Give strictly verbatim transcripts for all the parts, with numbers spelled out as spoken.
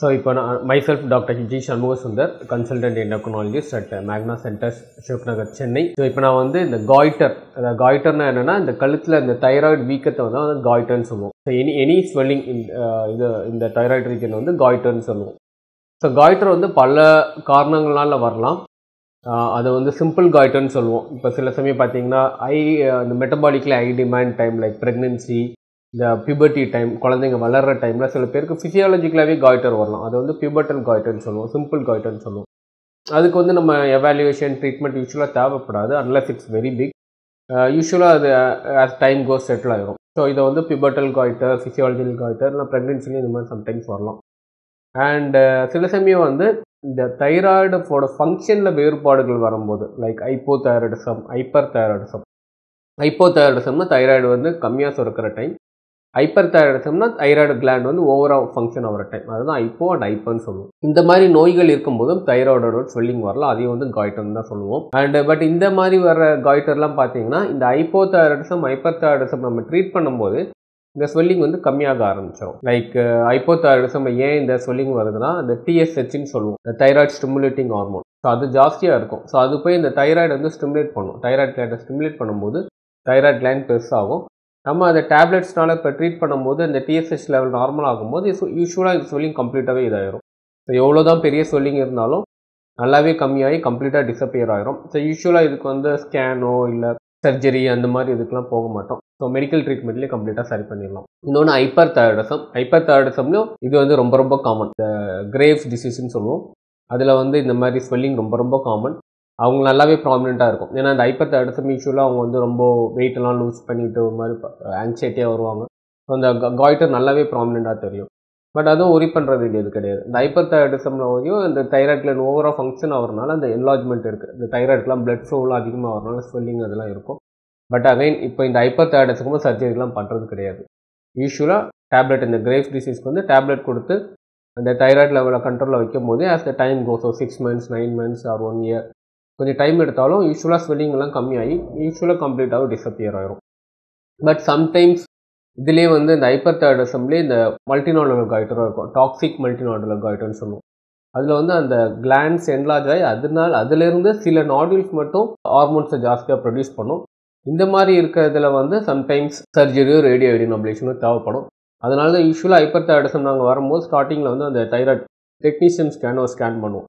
So, now, myself Doctor G. Shanmugasundar, consultant endocrinologist at Magna Center, Ashok Nagar, Chennai. So, now, the goiter, the goiter is the kalithla, the thyroid weakness, the goiter. So, any, any swelling in, uh, in, the, in the thyroid region is the goiter. So, goiter is the pala karanangala. That uh, is simple goiter. So, the metabolic high demand time like pregnancy, the puberty time, குழந்தைங்க வளர்ற டைம்ல சில பேருக்கு physiologically goiter வரலாம். அது வந்து pubertal goiter னு சொல்லுவோம், simple goiter னு சொல்லுவோம். அதுக்கு வந்து நம்ம evaluation treatment usually தேவைப்படாது unless it's very big. Uh, usually அது as time goes settle ஆகும். So இது வந்து pubertal goiter, physiological goiter இல்ல pregnancy இந்த மாதிரி sometimes வரலாம். And சில சமயம் வந்து இந்த thyroid ஓட ஃபங்க்ஷன்ல வேறுபாடுகள் வரும்போது like hypothyroidism, hyperthyroidism. Hypothyroidism னா thyroid வந்து கம்மியா சுரக்கிற time. Hyperthyroidism na thyroid gland on the overall function over time. That is hypo and hyper. In the mari noigal irkumbodum thyroid swelling varla adhi vandu goiter nu solluvom. And but in the mari vara goiter la pathina in the hypothyroidism hyperthyroidism nam treat pannumbodhu the swelling vandu kammiyaga aarambichirum. Like uh, hypothyroidism yen in the swelling varudna the T S H nu solluvom, the thyroid stimulating hormone. So adu jastiya irukum. So adu poi the thyroid vandu stimulate pannum. Thyroid gland stimulate pannumbodhu thyroid gland pesagum. நம்ம அந்த டேப்லெட்ஸ்னால இப்போ treat பண்ணும்போது அந்த T S H level normal ஆகும்போது யூஸ்வலாக இது சொல்லிங் கம்ப்ளீட்டாகவே இதாகிடும். So எவ்வளோ தான் பெரிய சொல்லிங் இருந்தாலும் நல்லாவே கம்மியாகி கம்ப்ளீட்டாக டிஸப்பியர் ஆகிரும். ஸோ யூஸ்வலாக இதுக்கு வந்து ஸ்கேனோ இல்லை சர்ஜரி அந்த மாதிரி இதுக்கெலாம் போக மாட்டோம். ஸோ மெடிக்கல் ட்ரீட்மெண்ட்லேயே கம்ப்ளீட்டாக சரி பண்ணிடலாம். இன்னொன்று ஹைப்பர் தைராய்டிசம். ஹைப்பர் தைராய்டிசம்லையும் இது வந்து ரொம்ப ரொம்ப காமன். கிரேவ்ஸ் டிசீஸ்ன்னு சொல்லுவோம். அதில் வந்து இந்த மாதிரி ஸ்வெல்லிங் ரொம்ப ரொம்ப காமன். அவங்க நல்லாவே ப்ராமினெண்ட்டாக இருக்கும். ஏன்னா அந்த ஹைப்பர் தைராய்டிசம் யூஸ்வலாக அவங்க வந்து ரொம்ப வெயிட்டெல்லாம் லூஸ் பண்ணிவிட்டு ஒரு மாதிரி ஆங்ஸைட்டியாக வருவாங்க. ஸோ அந்த காய்டர் நல்லாவே ப்ராமினெண்ட்டாக தெரியும். பட் அதுவும் ஒரி பண்ணுறது இது கிடையாது. இந்த ஹைப்பர் தைராய்டிசம்லையும் இந்த தைராய்ட் கிளாண்ட் ஓவராக ஃபங்க்ஷன் ஆகிறதுனால அந்த என்லார்ஜ்மெண்ட் இருக்குது. இந்த தைராய்டுக்கெலாம் பிளட் ஃப்ளோலாம் அதிகமாக வரனால ஸ்வெல்லிங் அதெல்லாம் இருக்கும். பட் அகைன் இப்போ இந்த ஹைப்பர் தைராய்டிசமும் சர்ஜரிலாம் பண்ணுறது கிடையாது. யூஸ்வலாக டேப்லெட் இந்த கிரேவ்ஸ் டிசீஸ்க்கு வந்து டேப்லெட் கொடுத்து அந்த தைராய்ட் லெவலில் கண்ட்ரோலில் வைக்கும் போது ஆஸ் த டைம் கோஸ் ஒரு six months nine months or one year கொஞ்சம் டைம் எடுத்தாலும் யூஸ்வலாக ஸ்வெல்லிங்கெல்லாம் கம்மியாகி யூஸ்வலாக கம்ப்ளீட்டாக டிஸப்பியர் ஆகிரும். பட் சம்டைம்ஸ் இதிலே வந்து இந்த ஹைப்பர் தைராய்டிசம்லேயே இந்த மல்டிநாடுலர் காய்டராக இருக்கும். டாக்ஸிக் மல்டிநாடுலர் காய்டர்னு சொல்லுவோம். அதில் வந்து அந்த கிளாண்ட்ஸ் என்லார்ஜ் ஆகி அதனால் அதிலிருந்து சில நாடுல்ஸ் மட்டும் ஹார்மோன்ஸை ஜாஸ்தியாக ப்ரொடியூஸ் பண்ணும். இந்த மாதிரி இருக்கிறதுல வந்து சம்டைம்ஸ் சர்ஜரியோ ரேடியோ ஐடினோபிலேஷனோ தேவைப்படும். அதனால தான் யூஸ்வலாக ஹைப்பர் தைராய்டிசம் நாங்கள் வரும்போது ஸ்டார்டிங்கில் வந்து அந்த தைராய்ட் டெக்னீஷியன் ஸ்கேனோ ஸ்கேன் பண்ணுவோம்.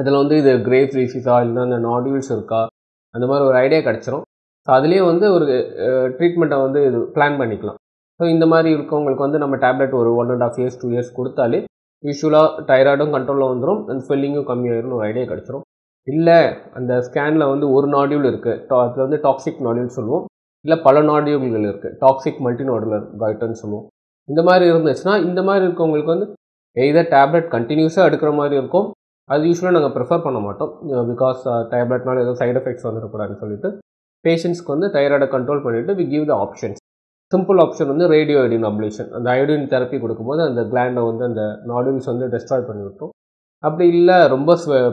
அதில் வந்து இது கிரேவ்ஸ் டிசீஸா இல்லைன்னா அந்த நாடியூல்ஸ் இருக்கா அந்த மாதிரி ஒரு ஐடியா கிடச்சிரும். ஸோ அதுலேயே வந்து ஒரு ட்ரீட்மெண்ட்டை வந்து இது பிளான் பண்ணிக்கலாம். ஸோ இந்த மாதிரி இருக்கவங்களுக்கு வந்து நம்ம டேப்லெட் ஒரு one and half years two years கொடுத்தாலே யூஸ்வலாக தைராய்டும் கண்ட்ரோலில் வந்துடும் அந்த ஸ்வெல்லிங்கும் கம்மியாகிடும் ஒரு ஐடியா கிடச்சிரும். இல்லை அந்த ஸ்கேனில் வந்து ஒரு நாடியூல் இருக்குது அதில் வந்து டாக்ஸிக் நாடியூல் சொல்லுவோம். இல்லை பல நாடியூல்கள் இருக்குது டாக்ஸிக் மல்டிநாடுலர் காய்டர்னு சொல்லுவோம். இந்த மாதிரி இருந்துச்சுன்னா இந்த மாதிரி இருக்கவங்களுக்கு வந்து எதா டேப்லெட் கண்டினியூஸாக எடுக்கிற மாதிரி இருக்கும். அது யூஸ்வலாக நாங்கள் ப்ரிஃபர் பண்ண மாட்டோம். பிகாஸ் தைராய்ட்னால ஏதோ சைட் எஃபெக்ட்ஸ் வந்துடக்கூடாதுன்னு சொல்லிட்டு பேஷண்ட்ஸ்க்கு வந்து தைராய்டை கண்ட்ரோல் பண்ணிவிட்டு we give the options. Simple option வந்து ரேடியோ ஐடின் அப்ளேஷன். அந்த ஐடின் தெரப்பி கொடுக்கும்போது அந்த கிளாண்டை வந்து அந்த நாடியூல்ஸ் வந்து டெஸ்ட்ராய் பண்ணி விட்டோம். அப்படி இல்லை ரொம்ப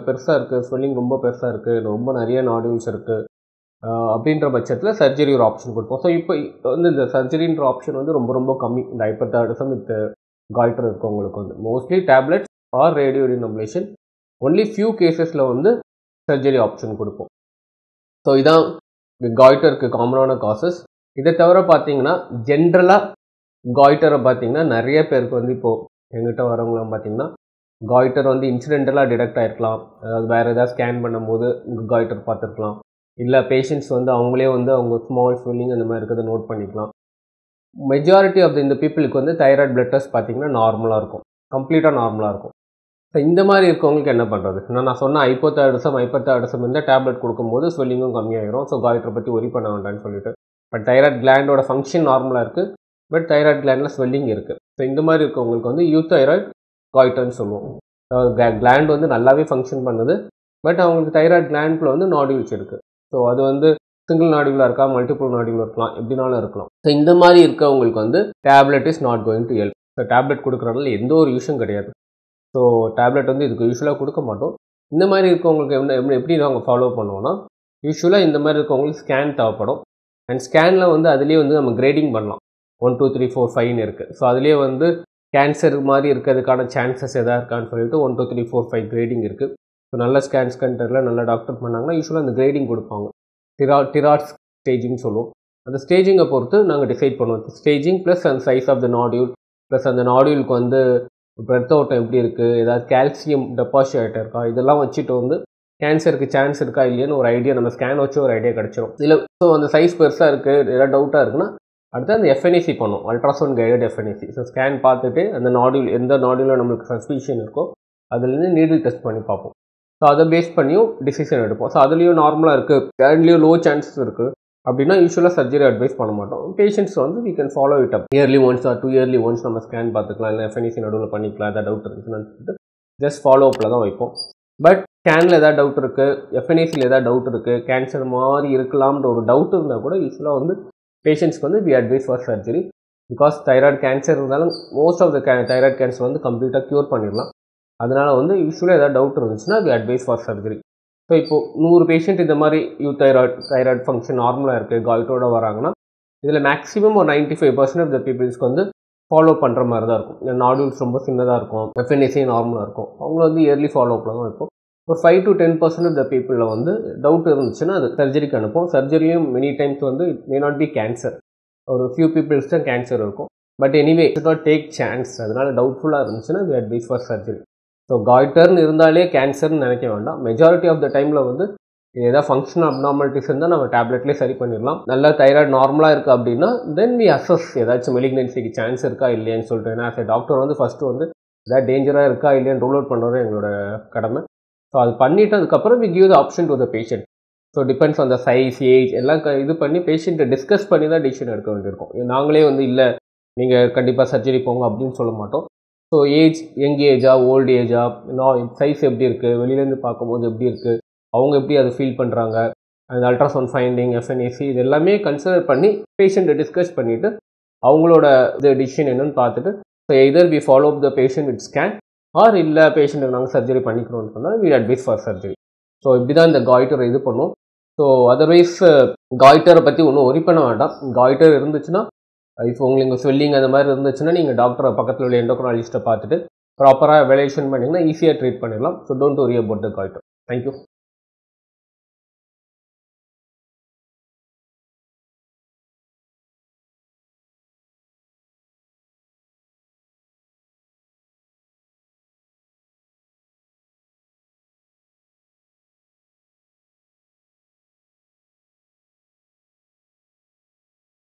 பெருசாக இருக்குது ஸ்வெல்லிங் ரொம்ப பெருசாக இருக்குது ரொம்ப நிறைய நாடியூல்ஸ் இருக்குது அப்படின்ற பட்சத்தில் சர்ஜரி ஒரு ஆப்ஷன் கொடுப்போம். ஸோ இப்போ வந்து இந்த சர்ஜரின்ற ஆப்ஷன் வந்து ரொம்ப ரொம்ப கம்மி இந்த ஹைப்பர் தைராய்டிசம் வித் காய்டர் இருக்கவங்களுக்கு வந்து mostly tablets or radio iodine ablation only few கேசஸில் வந்து சர்ஜரி ஆப்ஷன் கொடுப்போம். ஸோ இதான் காய்டருக்கு காமனான காசஸ். இதை தவிர பார்த்தீங்கன்னா ஜென்ரலாக காய்டரை பார்த்தீங்கன்னா நிறைய பேருக்கு வந்து இப்போது எங்கிட்ட வரவங்களாம் பார்த்தீங்கன்னா காய்டர் வந்து இன்சிடென்டலாக டிடெக்ட் ஆகிருக்கலாம். அதாவது வேறு ஏதாவது ஸ்கேன் பண்ணும்போது காய்டர் பார்த்துருக்கலாம். இல்லை பேஷண்ட்ஸ் வந்து அவங்களே வந்து அவங்க ஸ்மால் ஸ்வெல்லிங் அந்த மாதிரி இருக்கிறத நோட் பண்ணிக்கலாம். மெஜாரிட்டி ஆஃப் இந்த பீப்புளுக்கு வந்து தைராய்ட் பிளட் டெஸ்ட் பார்த்தீங்கன்னா நார்மலாக இருக்கும், கம்ப்ளீட்டாக நார்மலாக இருக்கும். ஸோ இந்த மாதிரி இருக்கவங்களுக்கு என்ன பண்ணுறது? நான் நான் சொன்ன ஹைப்போதைராய்டிசம் ஹைப்பர் தைராய்டிசம் இருந்தால் டேப்லெட் கொடுக்கும்போது ஸ்வெல்லிங்கும் கம்மியாகிடும். ஸோ காய்டரை பற்றி ஒரி பண்ண வேண்டாம்னு சொல்லிட்டு பட் தைராய்ட் கிளாண்டோட ஃபங்க்ஷன் நார்மலாக இருக்குது. பட் தைராய்ட் கிளாண்டில் ஸ்வெல்லிங் இருக்குது. ஸோ இந்த மாதிரி இருக்கவங்களுக்கு வந்து யூதைராய்ட் காய்டர்னு சொல்லுவோம். கிளாண்ட் வந்து நல்லாவே ஃபங்க்ஷன் பண்ணுது. பட் அவங்களுக்கு தைராய்ட் கிளாண்டில் வந்து நாடியூல்ஸ் இருக்குது. ஸோ அது வந்து சிங்கிள் நாடியூலாக இருக்கா மல்டிபிள் நாடியூலாக இருக்கலாம் எப்படினாலும் இருக்கலாம். ஸோ இந்த மாதிரி இருக்கவங்களுக்கு வந்து tablet is not going to help. So tablet கொடுக்குறதுனால எந்த ஒரு யூஸும் கிடையாது. ஸோ டேப்லெட் வந்து இதுக்கு யூஸ்வலாக கொடுக்க மாட்டோம். இந்த மாதிரி இருக்கவங்களுக்கு என்ன எப்படி நாங்கள் ஃபாலோ பண்ணுவோன்னா யூஸ்வலாக இந்த மாதிரி இருக்கவங்களுக்கு ஸ்கேன் தேவைப்படும். அண்ட் ஸ்கேனில் வந்து அதுலேயே வந்து நம்ம கிரேடிங் பண்ணலாம். ஒன் டூ த்ரீ ஃபோர் ஃபைவ்னு இருக்குது. ஸோ அதுலேயே வந்து cancer மாதிரி இருக்கிறதுக்கான chances எதா இருக்கான்னு சொல்லிட்டு one two three four five grading இருக்கு. ஸோ நல்ல ஸ்கேன் சென்டரில் நல்ல டாக்டர் பண்ணாங்கன்னா யூஸ்வலாக அந்த கிரேடிங் கொடுப்பாங்க. டிரா டிராட்ஸ் ஸ்டேஜிங்னு சொல்லுவோம். அந்த ஸ்டேஜிங்கை பொறுத்து நாங்கள் டிசைட் பண்ணுவோம். ஸ்டேஜிங் ப்ளஸ் அந்த size of the nodule plus அந்த நாடியூலுக்கு வந்து பிரெத் ஓட்டம் எப்படி இருக்குது, ஏதாவது கால்சியம் டெபாசிட் இருக்கா, இதெல்லாம் வச்சுட்டு வந்து கேன்சருக்கு சான்ஸ் இருக்கா இல்லையான்னு ஒரு ஐடியா நம்ம ஸ்கேன் வச்சு ஒரு ஐடியா கிடச்சிடும். இல்லை ஸோ அந்த சைஸ் பெருசாக இருக்குது ஏதாவது டவுட்டாக இருக்குன்னா அடுத்து அந்த எஃப்என்ஏசி பண்ணும், ultrasound guided FNAC. So scan பார்த்துட்டு அந்த நாடியூல் எந்த நாடியூலில் நம்மளுக்கு சஸ்பீஷன் இருக்கோ அதுலேருந்து நீடில் டெஸ்ட் பண்ணி பார்ப்போம். ஸோ அதை பேஸ் பண்ணியும் டிசிஷன் எடுப்போம். ஸோ அதுலேயும் நார்மலாக இருக்குது, அதுலேயும் லோ சான்சஸ் இருக்குது அப்படின்னா யூஸ்வலாக சர்ஜரி அட்வைஸ் பண்ண மாட்டோம். பேஷண்ட்ஸ் வந்து we can follow it up yearly once or two yearly once நம்ம ஸ்கேன் பார்த்துக்கலாம், இல்லை எஃப்என்ஏசி நடுவில் பண்ணிக்கலாம், ஏதாவது டவுட் இருக்குதுன்னு சொல்லிட்டு ஜஸ்ட் ஃபாலோ அப்பில் தான் வைப்போம். பட் ஸ்கேனில் ஏதாவது டவுட் இருக்குது, எஃப்என்ஏசியில் ஏதாவது டவுட் இருக்குது, கேன்சர் மாதிரி இருக்கலாம்ன்ற ஒரு டவுட் இருந்தால் கூட யூஸ்வலாக வந்து பேஷண்ட்ஸ்க்கு வந்து we advise for surgery. Because thyroid cancer இருந்தாலும் மோஸ்ட் ஆஃப் த கே தைராய்டு கேன்சர் வந்து கம்ப்ளீட்டாக க்யூர் பண்ணிடலாம். அதனால் வந்து யூஸ்வலாக ஏதாவது டவுட் இருந்துச்சுன்னா we advise for surgery. So இப்போது நூறு பேஷண்ட் இந்த மாதிரி யூ தைராய்டு தைராய்டு ஃபங்க்ஷன் நார்மலாக இருக்குது கால்டோட வராங்கன்னா இதில் மேக்ஸிமம் ஒரு ninety five percent of the பீப்புள்ஸ்க்கு வந்து ஃபாலோ பண்ணுற மாதிரி தான் இருக்கும். நாடுல்ஸ் ரொம்ப சின்னதாக இருக்கும், எஃப்என்ஏசி நார்மலாக இருக்கும், அவங்க வந்து இயர்லி ஃபாலோ அப்லாம் இருக்கும். ஒரு five to ten percent of the பீப்புளில் வந்து டவுட் இருந்துச்சுன்னா அது சர்ஜரிக்கு அனுப்பும். சர்ஜரியும் மெனி டைம்ஸ் வந்து it may not be cancer, ஒரு ஃபியூ பீப்புள்ஸ் தான் கேன்சர் இருக்கும். But anyway it not take chance. அதனால் டவுட்ஃபுல்லாக இருந்துச்சுன்னா we advise for surgery. So காய்டர்னு இருந்தாலே கேன்சர்னு நினைக்க வேண்டாம். மெஜாரிட்டி ஆஃப் த டைமில் வந்து ஏதாவது ஃபங்க்ஷன் அப்னார்மாலிட்டிஸ் இருந்தால் நம்ம டேப்லெட்லேயே சரி பண்ணிடலாம். நல்லா தைராய்டு நார்மலாக இருக்குது அப்படின்னா தென் வி அசஸ் ஏதாச்சும் மெலிக்னன்சிக்கு சான்ஸ் இருக்கா இல்லையான்னு சொல்லிட்டு. ஏன்னா ஆஸ் எ டாக்டர் வந்து ஃபஸ்ட்டு வந்து ஏதாவது டேஞ்சராக இருக்கா இல்லையான்னு ரூல் அவுட் பண்ணுறது எங்களோட கடமை. ஸோ அது பண்ணிவிட்டு அதுக்கப்புறம் we give the option to the patient. So depends on the size age எல்லாம் இது பண்ணி பேஷண்ட்டை டிஸ்கஸ் பண்ணி தான் டிசிஷன் எடுக்க வேண்டியிருக்கும். நாங்களே வந்து இல்லை நீங்கள் கண்டிப்பாக சர்ஜரி போங்க அப்படின்னு சொல்ல மாட்டோம். ஸோ ஏஜ் யங் ஏஜா ஓல்டு ஏஜா, சைஸ் எப்படி இருக்குது, வெளியிலேருந்து பார்க்கும்போது எப்படி இருக்குது, அவங்க எப்படி அதை ஃபீல் பண்ணுறாங்க, அந்த அல்ட்ராசவுண்ட் ஃபைண்டிங் எஃப்என்ஏசி இது எல்லாமே கன்சிடர் பண்ணி பேஷண்ட்டை டிஸ்கஸ் பண்ணிவிட்டு அவங்களோட இது டிசிஷன் என்னென்னு பார்த்துட்டு so either we follow up the patient with scan or இல்லை பேஷண்ட்டுக்கு நாங்கள் சர்ஜரி பண்ணிக்கிறோம்னு சொன்னால் we advise for surgery. So இப்படி தான் இந்த காய்டரை இது பண்ணுவோம். ஸோ அதர்வைஸ் காய்டரை பற்றி ஒன்றும் ஒரி பண்ண வேண்டாம். காய்டர் இருந்துச்சுன்னா இப்போ உங்களுக்கு ஸ்வெல்லிங் அந்த மாதிரி இருந்துச்சுன்னா நீங்கள் டாக்டரை பக்கத்தில் உள்ள எண்டோக்ராலஜிஸ்ட்டை பார்த்துட்டு ப்ராப்பராக எவாலுவேஷன் பண்ணிங்கன்னா ஈஸியாக ட்ரீட் பண்ணிடலாம். So don't worry about the goitre. Thank you.